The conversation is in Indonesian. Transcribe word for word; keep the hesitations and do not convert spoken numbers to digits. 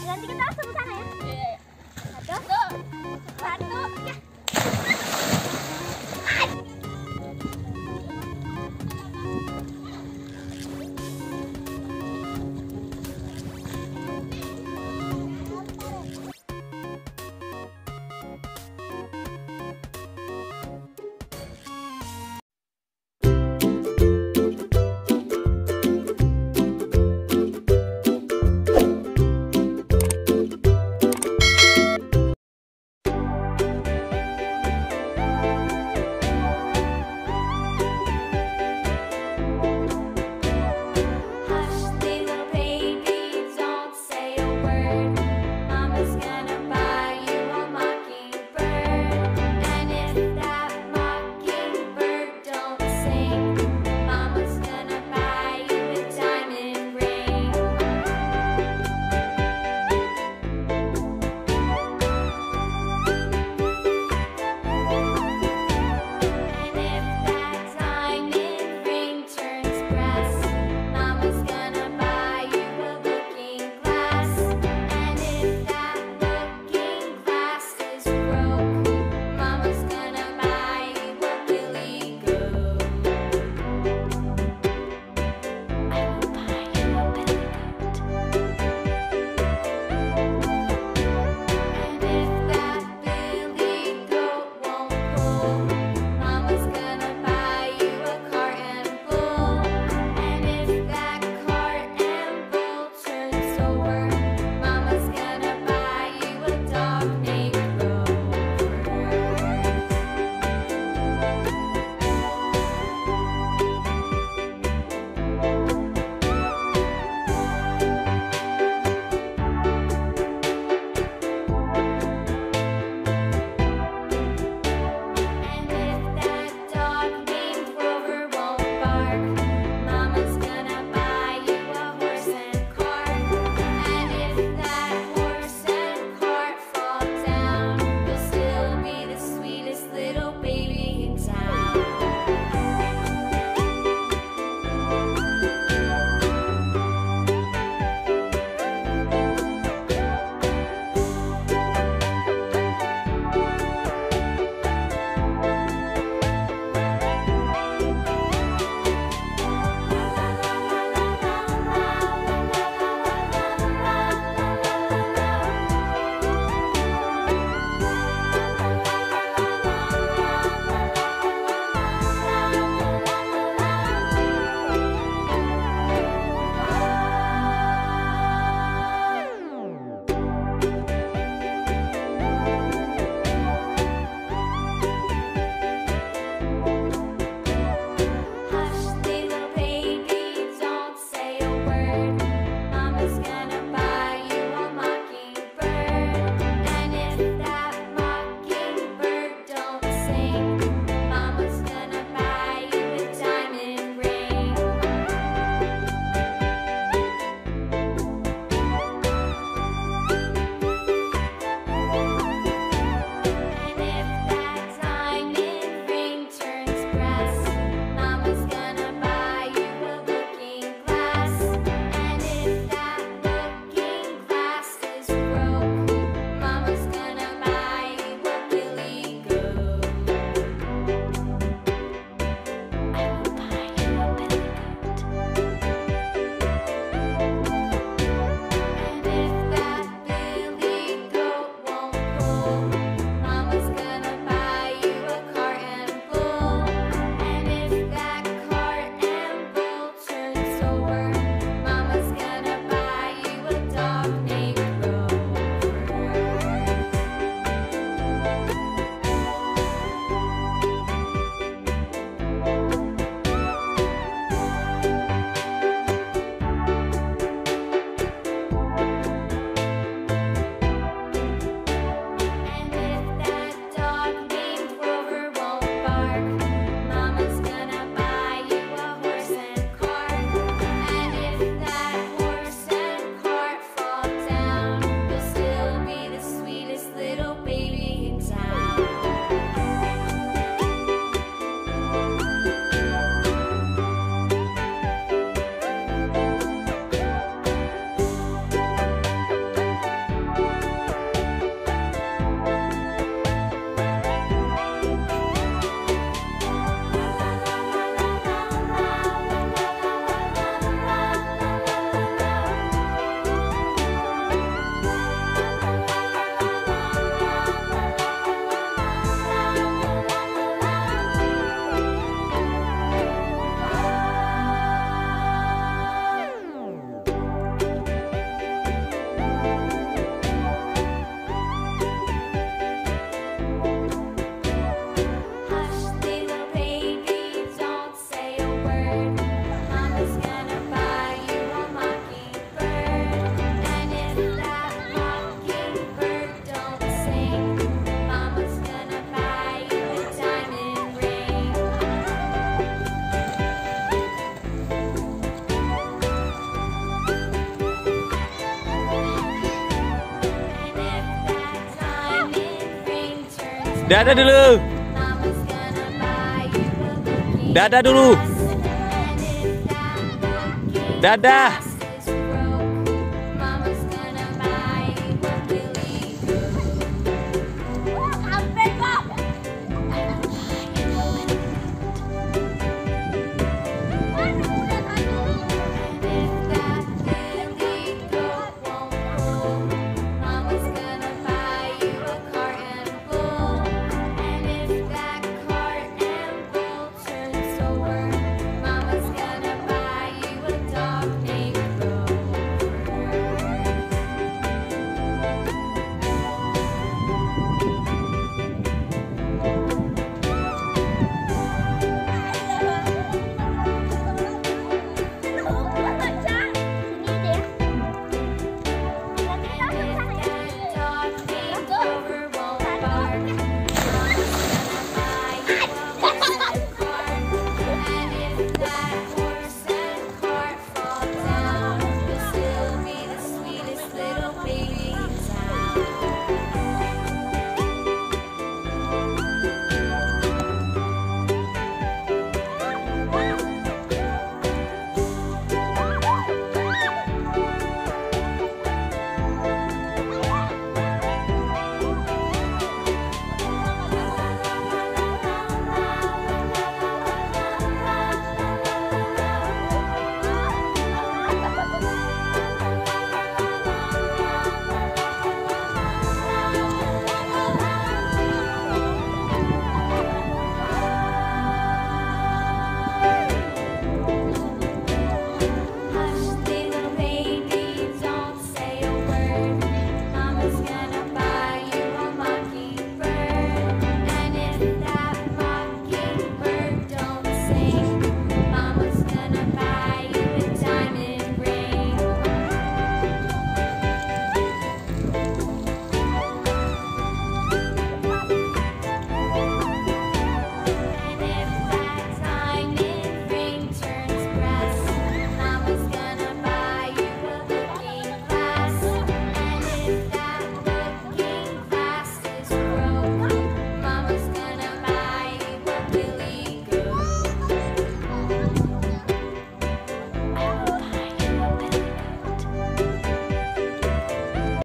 Ganti kita langsung sana ya. Satu, satu, ya. Dadah dulu. Dadah dulu. Dadah.